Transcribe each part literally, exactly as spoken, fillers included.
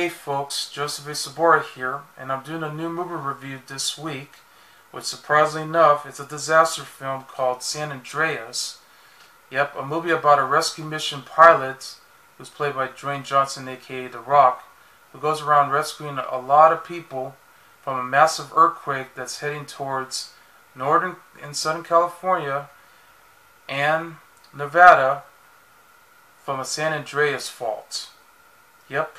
Hey folks, Joseph A. Sobora here, and I'm doing a new movie review this week, which surprisingly enough is a disaster film called San Andreas. Yep, a movie about a rescue mission pilot who's played by Dwayne Johnson, aka The Rock, who goes around rescuing a lot of people from a massive earthquake that's heading towards northern and southern California and Nevada from a San Andreas fault. Yep.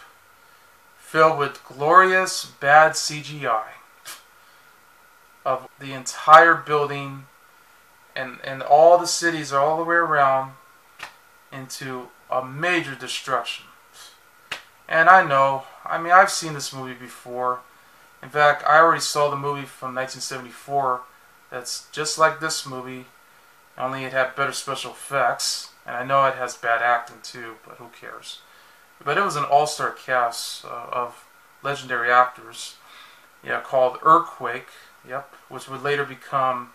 Filled with glorious bad C G I of the entire building and, and all the cities all the way around into a major destruction. And I know, I mean, I've seen this movie before. In fact, I already saw the movie from nineteen seventy-four that's just like this movie, only it had better special effects. And I know it has bad acting too, but who cares? But it was an all-star cast uh, of legendary actors, yeah, called Earthquake, yep, which would later become,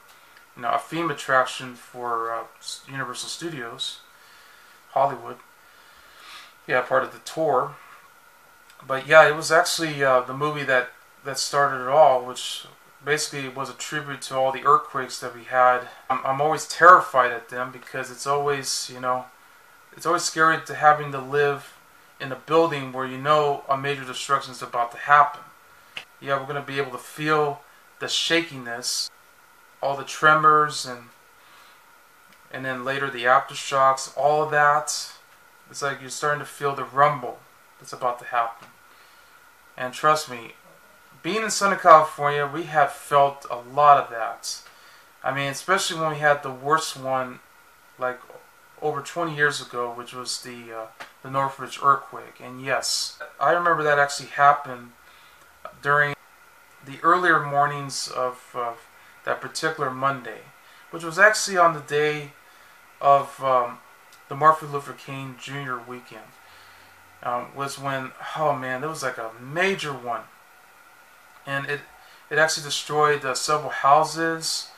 you know, a theme attraction for uh, Universal Studios, Hollywood, yeah, part of the tour. But yeah, it was actually uh, the movie that, that started it all, which basically was a tribute to all the earthquakes that we had. I'm, I'm always terrified at them because it's always, you know, it's always scary to having to live in a building where you know a major destruction is about to happen. Yeah, we're going to be able to feel the shakiness, all the tremors, and and then later the aftershocks, all of that. It's like you're starting to feel the rumble that's about to happen. And trust me, being in Southern California, we have felt a lot of that. I mean, especially when we had the worst one, like over twenty years ago, which was the uh, the Northridge earthquake. And yes, I remember that actually happened during the earlier mornings of uh, that particular Monday, which was actually on the day of um, the Martin Luther King Junior weekend, um, was when, oh man, there was like a major one. And it, it actually destroyed uh, several houses.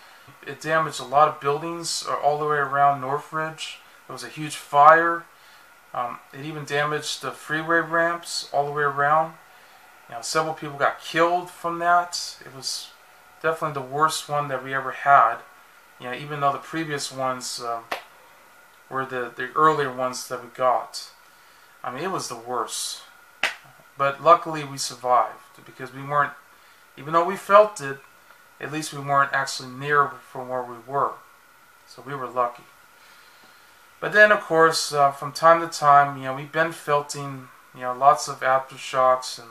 It damaged a lot of buildings all the way around Northridge. There was a huge fire. Um, it even damaged the freeway ramps all the way around. You know, several people got killed from that. It was definitely the worst one that we ever had. You know, even though the previous ones uh, were the, the earlier ones that we got. I mean, it was the worst. But luckily we survived because we weren't, even though we felt it, at least we weren't actually near from where we were. So we were lucky. But then, of course, uh, from time to time, you know, we've been felting, you know, lots of aftershocks and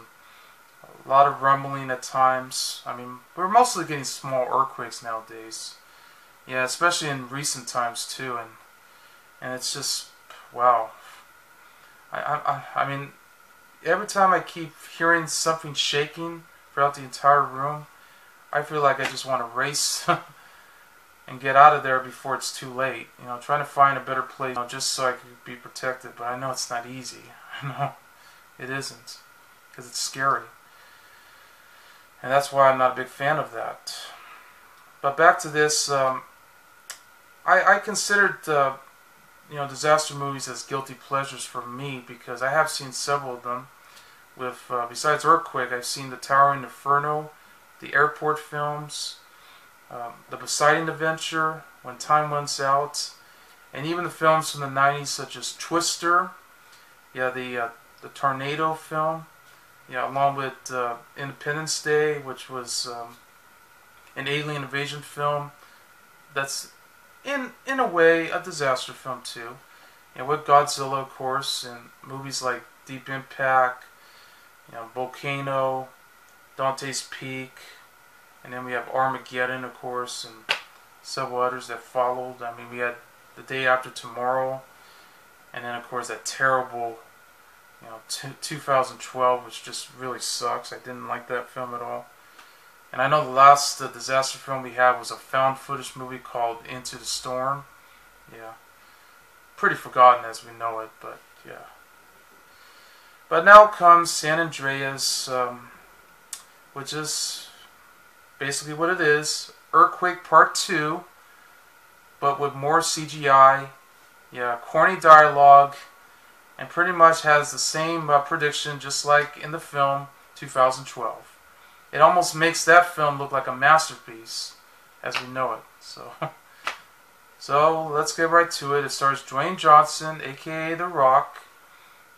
a lot of rumbling at times. I mean, we're mostly getting small earthquakes nowadays. Yeah, especially in recent times, too. And and it's just, wow. I, I, I mean, every time I keep hearing something shaking throughout the entire room, I feel like I just want to race and get out of there before it's too late. You know, trying to find a better place, you know, just so I could be protected. But I know it's not easy. No, it isn't, because it's scary, and that's why I'm not a big fan of that. But back to this, um, I, I considered uh, you know, disaster movies as guilty pleasures for me because I have seen several of them. With uh, besides Earthquake, I've seen The Towering Inferno, the airport films, um, the Poseidon Adventure, When Time Runs Out, and even the films from the nineties such as Twister, yeah, the uh, the Tornado film, yeah, along with uh, Independence Day, which was um, an alien invasion film. That's in in a way a disaster film too, and you know, with Godzilla, of course, and movies like Deep Impact, you know, Volcano, Dante's Peak, and then we have Armageddon, of course, and several others that followed. I mean, we had The Day After Tomorrow, and then, of course, that terrible, you know, two thousand twelve, which just really sucks. I didn't like that film at all. And I know the last uh, disaster film we had was a found footage movie called Into the Storm. Yeah, pretty forgotten as we know it, but yeah. But now comes San Andreas, um, which is basically what it is, Earthquake Part two, but with more C G I, yeah, corny dialogue, and pretty much has the same uh, prediction just like in the film two thousand twelve. It almost makes that film look like a masterpiece as we know it. So, so let's get right to it. It stars Dwayne Johnson, aka The Rock.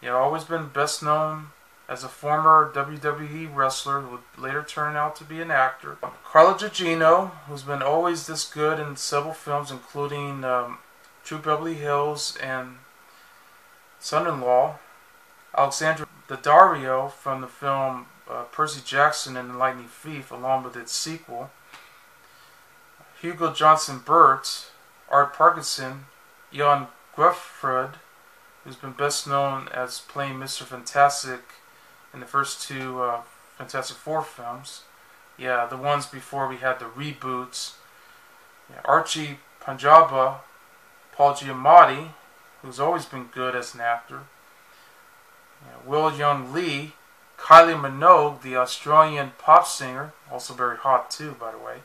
He had always been best known as a former W W E wrestler who would later turn out to be an actor. Carla Gugino, who's been always this good in several films, including um, True Beverly Hills and Son-in-Law. Alexandra Daddario from the film uh, Percy Jackson and the Lightning Thief, along with its sequel. Hugo Johnstone-Burt, Art Parkinson, Ioan Gruffudd, who's been best known as playing Mister Fantastic in the first two uh, Fantastic Four films. Yeah, the ones before we had the reboots. Yeah, Archie Panjabi, Paul Giamatti, who's always been good as an actor. Yeah, Will Yun Lee, Kylie Minogue, the Australian pop singer, also very hot too, by the way,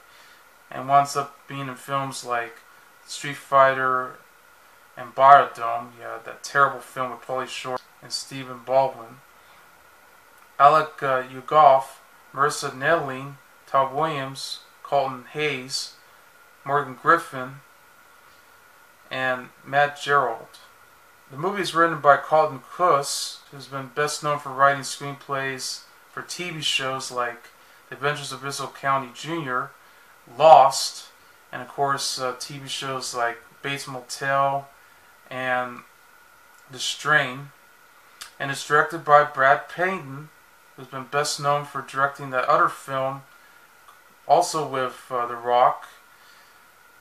and winds up being in films like Street Fighter and Biodome, yeah, that terrible film with Pauly Shore and Stephen Baldwin. Alec uh, Utgoff, Marissa Nettling, Todd Williams, Colton Haynes, Morgan Griffin, and Matt Gerald. The movie is written by Carlton Cuse, who's been best known for writing screenplays for T V shows like The Adventures of Bissell County Junior, Lost, and of course uh, T V shows like Bates Motel and The Strain. And it's directed by Brad Peyton, who's been best known for directing that other film, also with uh, The Rock,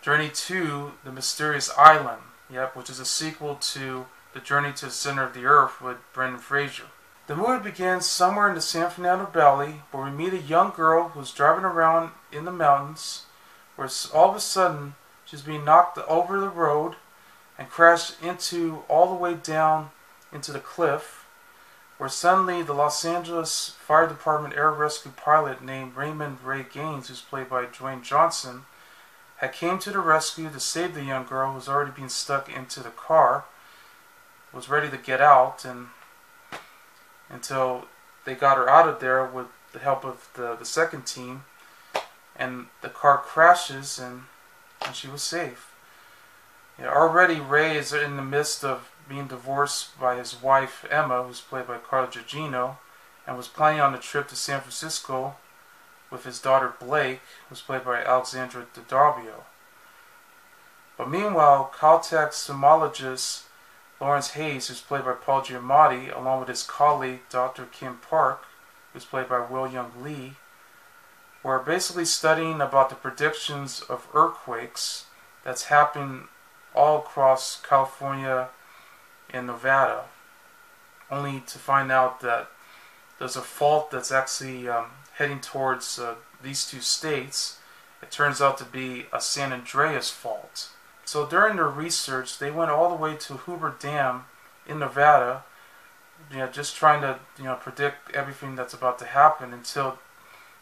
Journey to the Mysterious Island, yep, which is a sequel to The Journey to the Center of the Earth with Brendan Fraser. The movie begins somewhere in the San Fernando Valley, where we meet a young girl who's driving around in the mountains, where all of a sudden she's being knocked over the road and crashed into all the way down into the cliff, where suddenly the Los Angeles Fire Department air rescue pilot named Raymond Ray Gaines, who's played by Dwayne Johnson, had came to the rescue to save the young girl who was already being stuck into the car, was ready to get out, and until they got her out of there with the help of the, the second team, and the car crashes and, and she was safe. Yeah, already Ray is in the midst of being divorced by his wife Emma, who's played by Carla Gugino, and was planning on a trip to San Francisco with his daughter Blake, who's played by Alexandra Daddario. But meanwhile, Caltech seismologist Lawrence Hayes, who's played by Paul Giamatti, along with his colleague Doctor Kim Park, who's played by Will Yun Lee, were basically studying about the predictions of earthquakes that's happening all across California in Nevada, only to find out that there's a fault that's actually um, heading towards uh, these two states. It turns out to be a San Andreas fault. So during their research, they went all the way to Hoover Dam in Nevada, you know, just trying to you know predict everything that's about to happen, until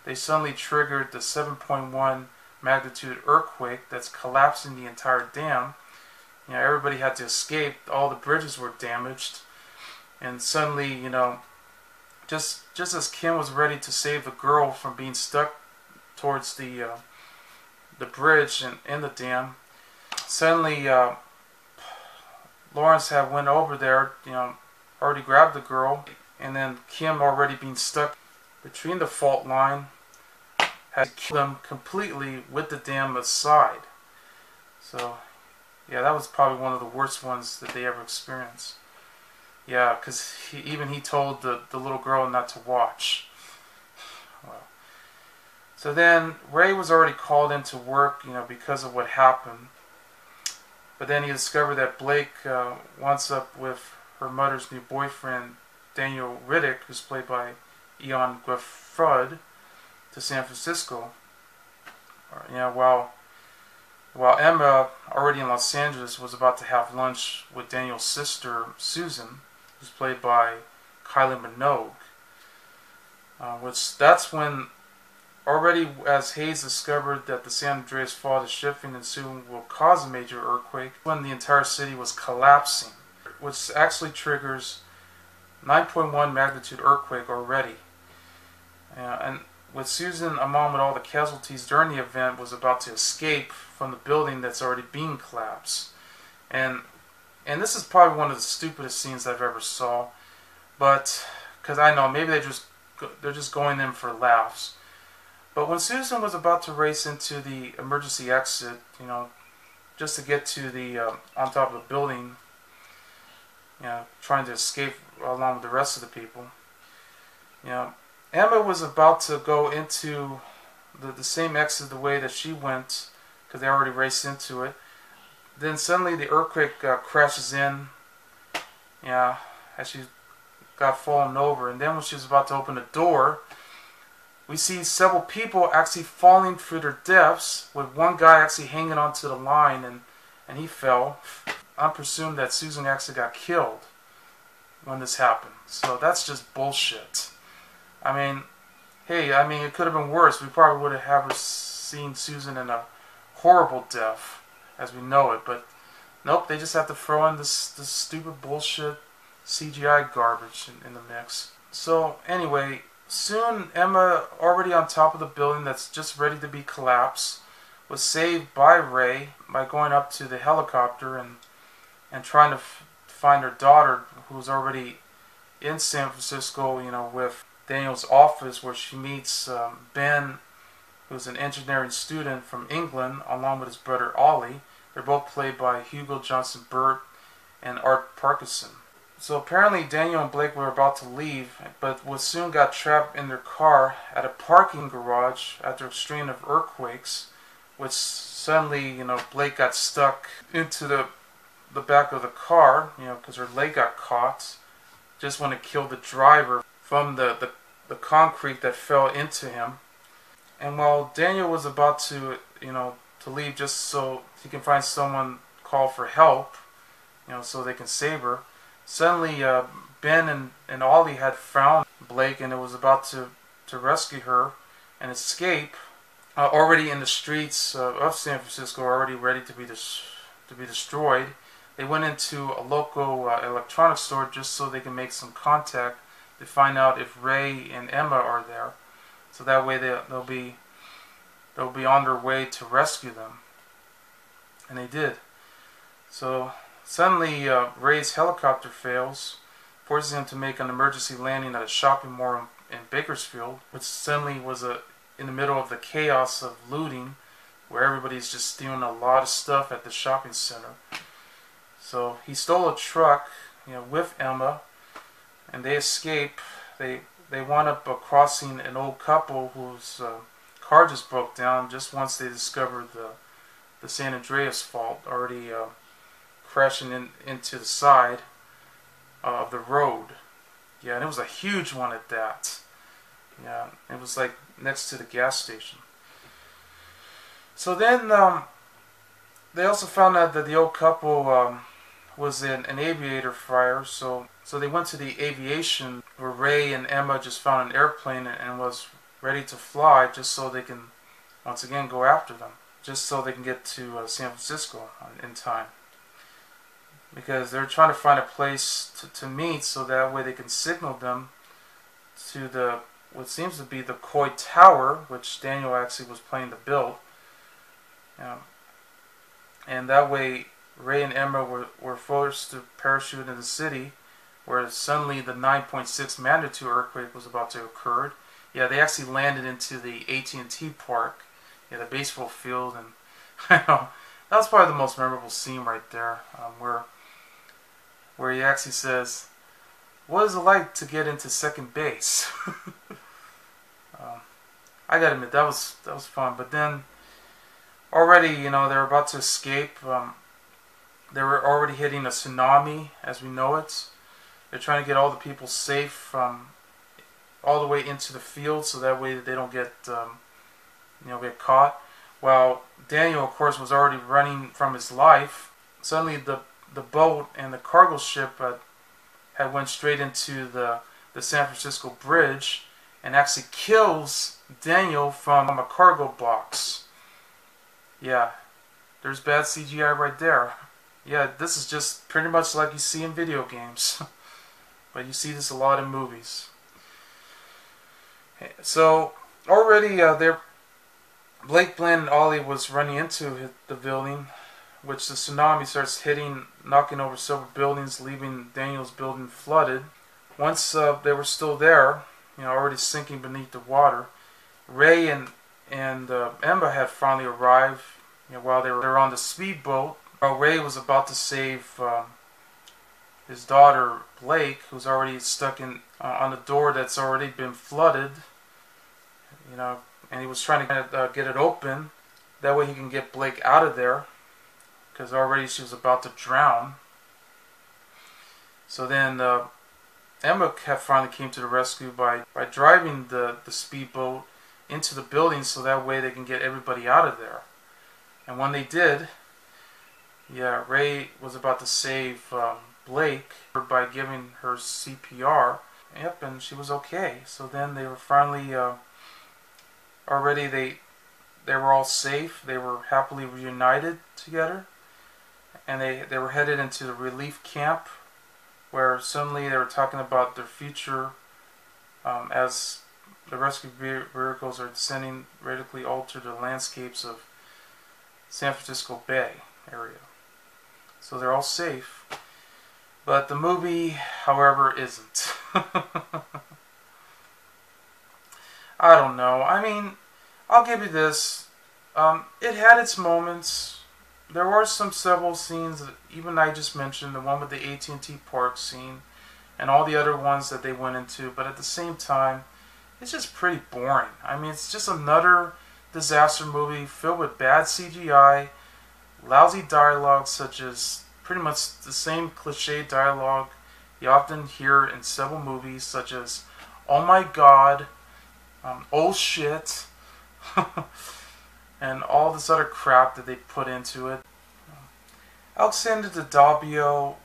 they suddenly triggered the seven point one magnitude earthquake that's collapsing the entire dam. You know, everybody had to escape, all the bridges were damaged, and suddenly, you know, just just as Kim was ready to save the girl from being stuck towards the uh, the bridge and in the dam, suddenly uh, Lawrence had went over there, you know, already grabbed the girl, and then Kim, already being stuck between the fault line, had killed them completely with the dam aside. So yeah, that was probably one of the worst ones that they ever experienced. Yeah, because he, even he told the, the little girl not to watch. Well, so then Ray was already called into work, you know, because of what happened. But then he discovered that Blake uh, winds up with her mother's new boyfriend, Daniel Riddick, who's played by Ioan Gruffudd, to San Francisco. Or, you know, while... While Emma, already in Los Angeles, was about to have lunch with Daniel's sister, Susan, who's played by Kylie Minogue. Uh, which, that's when, already as Hayes discovered that the San Andreas fault is shifting and soon will cause a major earthquake, when the entire city was collapsing. which actually triggers nine point one magnitude earthquake already. Uh, and with Susan, a mom with all the casualties during the event, was about to escape from the building that's already being collapsed. And and this is probably one of the stupidest scenes I've ever saw. But because I know maybe they just they're just going in for laughs. But when Susan was about to race into the emergency exit, you know, just to get to the uh, on top of the building, you know, trying to escape along with the rest of the people, you know, Emma was about to go into the, the same exit the way that she went, because they already raced into it. Then suddenly the earthquake uh, crashes in, yeah, you know, as she got fallen over. And then when she was about to open the door, we see several people actually falling through their depths, with one guy actually hanging onto the line, and, and he fell. I presume that Susan actually got killed when this happened. So that's just bullshit. I mean, hey, I mean, it could have been worse. We probably would have ever seen Susan in a horrible death, as we know it. But nope, they just have to throw in this, this stupid bullshit C G I garbage in, in the mix. So anyway, soon Emma, already on top of the building that's just ready to be collapsed, was saved by Ray by going up to the helicopter and and trying to f find her daughter, who's already in San Francisco, you know, with Daniel's office, where she meets um, Ben, who's an engineering student from England, along with his brother Ollie. They're both played by Hugo Johnstone-Burt and Art Parkinson. So apparently Daniel and Blake were about to leave, but was soon got trapped in their car at a parking garage after a string of earthquakes, which suddenly, you know, Blake got stuck into the the back of the car, you know, because her leg got caught just when it killed the driver from the, the, the concrete that fell into him. And while Daniel was about to, you know, to leave just so he can find someone, call for help, you know, so they can save her, suddenly uh, Ben and, and Ollie had found Blake and it was about to, to rescue her and escape, uh, already in the streets uh, of San Francisco, already ready to be, to be destroyed. They went into a local uh, electronics store just so they can make some contact to find out if Ray and Emma are there. So that way they, they'll be they'll be on their way to rescue them. And they did. So suddenly uh, Ray's helicopter fails, forcing him to make an emergency landing at a shopping mall in Bakersfield, which suddenly was a, in the middle of the chaos of looting, where everybody's just stealing a lot of stuff at the shopping center. So he stole a truck, you know, with Emma, and they escape. They they wound up uh, crossing an old couple whose uh, car just broke down just once they discovered the the San Andreas fault, already uh, crashing in into the side uh, of the road. Yeah, and it was a huge one at that. Yeah, it was like next to the gas station. So then um, they also found out that the old couple Um, was in an aviator fire, so so they went to the aviation, where Ray and Emma just found an airplane and was ready to fly, just so they can once again go after them, just so they can get to uh, San Francisco in time, because they're trying to find a place to, to meet, so that way they can signal them to the what seems to be the Coy Tower, which Daniel actually was planning to build, um, and that way Ray and Emma were, were forced to parachute in the city, where suddenly the nine point six magnitude earthquake was about to occur. Yeah, they actually landed into the A T and T Park, yeah, the baseball field, and I know that's probably the most memorable scene right there, um, where where he actually says, "What is it like to get into second base?" um, I gotta admit that was that was fun. But then already, you know, they're about to escape. Um, They were already hitting a tsunami as we know it. They're trying to get all the people safe from all the way into the field, so that way they don't get um, you know, get caught. While Daniel, of course, was already running from his life. Suddenly the the boat and the cargo ship uh, had went straight into the the San Francisco Bridge and actually kills Daniel from a cargo box. Yeah, there's bad C G I right there. Yeah, this is just pretty much like you see in video games. But you see this a lot in movies. So, already uh, there, Blake, Bland, and Ollie was running into the building, which the tsunami starts hitting, knocking over several buildings, leaving Daniel's building flooded. Once uh, they were still there, you know, already sinking beneath the water, Ray and and uh, Ember had finally arrived. You know, while they were, they were on the speedboat, while Ray was about to save uh, his daughter Blake, who's already stuck in uh, on a door that's already been flooded. You know, and he was trying to uh, get it open. That way he can get Blake out of there, because already she was about to drown. So then uh, Emma finally came to the rescue by, by driving the, the speedboat into the building, so that way they can get everybody out of there. And when they did, yeah, Ray was about to save um, Blake by giving her C P R. Yep, and she was okay. So then they were finally... Uh, Already they they were all safe. They were happily reunited together, and they, they were headed into the relief camp, where suddenly they were talking about their future um, as the rescue vehicles are descending, radically alter the landscapes of San Francisco Bay area. So they're all safe. But the movie, however, isn't. I don't know. I mean, I'll give you this. Um, it had its moments. There were some several scenes that even I just mentioned, the one with the A T and T Park scene and all the other ones that they went into, but at the same time, it's just pretty boring. I mean, it's just another disaster movie filled with bad C G I, lousy dialogue such as pretty much the same cliche dialogue you often hear in several movies such as, "Oh my God," Um, old shit, and all this other crap that they put into it. Alexandra Daddario,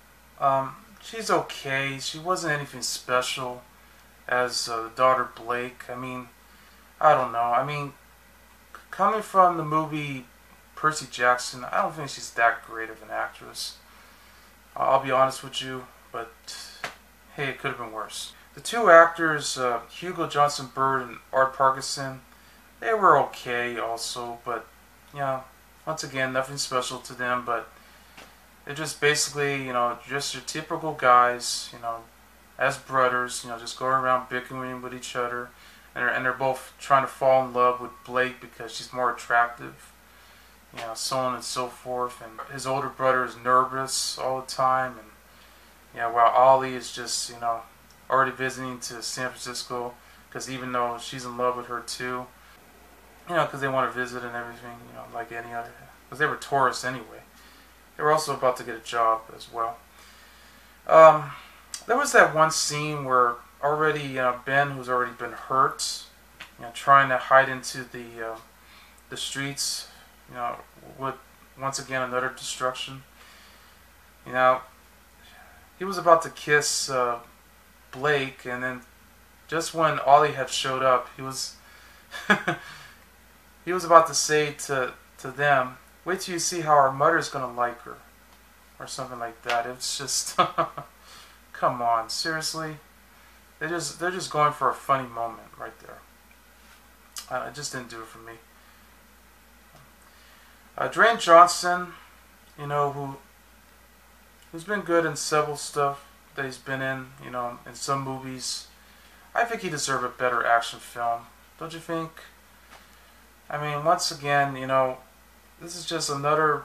um, she's okay. She wasn't anything special as uh, daughter Blake. I mean, I don't know. I mean, coming from the movie Percy Jackson, I don't think she's that great of an actress. I'll be honest with you, but hey, it could have been worse. The two actors, uh, Hugo Johnstone-Burt and Art Parkinson, they were okay also, but, you know, once again, nothing special to them, but they're just basically, you know, just your typical guys, you know, as brothers, you know, just going around bickering with each other, and they're, and they're both trying to fall in love with Blake because she's more attractive, you know, so on and so forth, and his older brother is nervous all the time, and, you know, while Ollie is just, you know, already visiting to San Francisco, because even though she's in love with her too, you know, because they want to visit and everything, you know, like any other, because they were tourists anyway. They were also about to get a job as well. Um, there was that one scene where already, you know, Ben, who's already been hurt, you know, trying to hide into the uh, the streets, you know, with once again another destruction. You know, he was about to kiss Uh, Blake, and then just when Ollie had showed up, he was he was about to say to to them, "Wait till you see how our mother's gonna like her," or something like that. It's just come on, seriously. They just they're just going for a funny moment right there. Uh, it just didn't do it for me. Uh, Dwayne Johnson, you know, who who's been good in several stuff that he's been in, you know, in some movies. I think he deserved a better action film, don't you think? I mean, once again, you know, this is just another,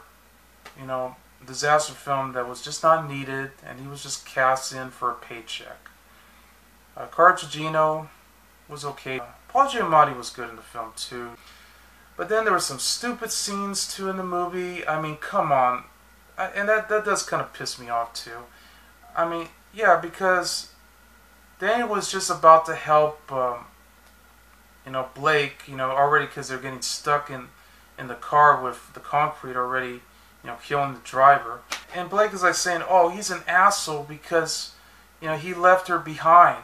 you know, disaster film that was just not needed, and he was just cast in for a paycheck. Uh, Carla Gugino was okay. Uh, Paul Giamatti was good in the film, too. But then there were some stupid scenes, too, in the movie. I mean, come on. I, and that, that does kind of piss me off, too. I mean, yeah, because Daniel was just about to help, um, you know, Blake, you know, already because they're getting stuck in, in the car with the concrete already, you know, killing the driver. And Blake is like saying, oh, he's an asshole because, you know, he left her behind.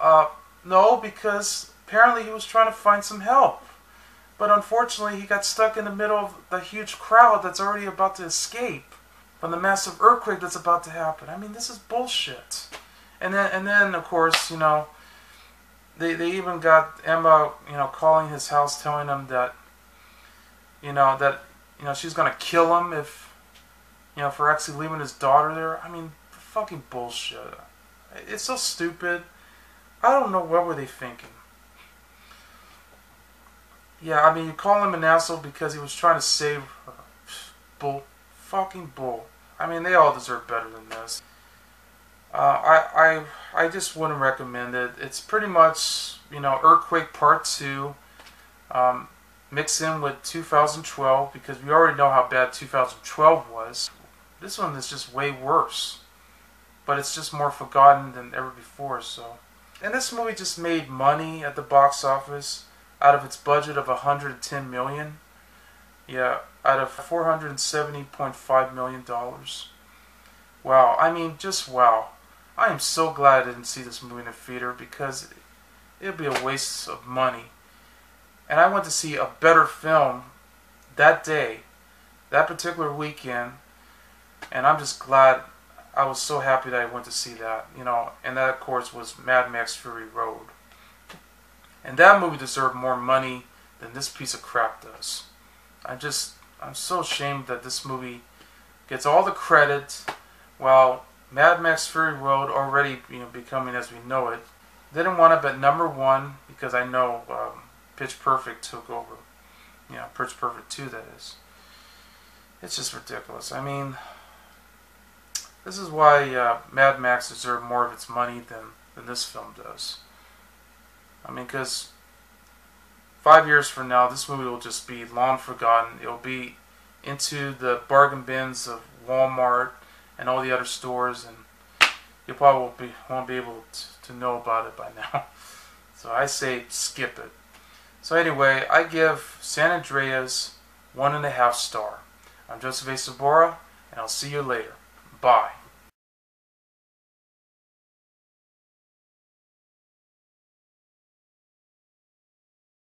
Uh, no, because apparently he was trying to find some help. But unfortunately, he got stuck in the middle of the huge crowd that's already about to escape. from the massive earthquake that's about to happen. I mean, this is bullshit. And then, and then, of course, you know, they they even got Emma, you know, calling his house, telling him that, you know, that, you know, she's gonna kill him if, you know, for actually leaving his daughter there. I mean, fucking bullshit. It's so stupid. I don't know what were they thinking. Yeah, I mean, you call him an asshole because he was trying to save her. Bull. Fucking bull. I mean, they all deserve better than this. Uh, I, I, I just wouldn't recommend it. It's pretty much, you know, Earthquake Part two. Um, mix in with two thousand twelve, because we already know how bad two thousand twelve was. This one is just way worse. But it's just more forgotten than ever before, so. And this movie just made money at the box office out of its budget of one hundred ten million dollars. Yeah, out of four hundred seventy point five million dollars. Wow, I mean, just wow. I am so glad I didn't see this movie in the theater, because it would be a waste of money. And I went to see a better film that day, that particular weekend, and I'm just glad, I was so happy that I went to see that, you know, and that, of course, was Mad Max Fury Road. And that movie deserved more money than this piece of crap does. I just, I'm so ashamed that this movie gets all the credit, while Mad Max Fury Road, already, you know, becoming as we know it, didn't want it but number one, because I know um, Pitch Perfect took over. You know, Pitch Perfect two, that is. It's just ridiculous. I mean, this is why uh, Mad Max deserved more of its money than, than this film does. I mean, because five years from now, this movie will just be long forgotten. It'll be into the bargain bins of Walmart and all the other stores, and you probably won't be, won't be able to, to know about it by now. So I say skip it. So anyway, I give San Andreas one and a half star. I'm Joseph A. Sobora, and I'll see you later. Bye.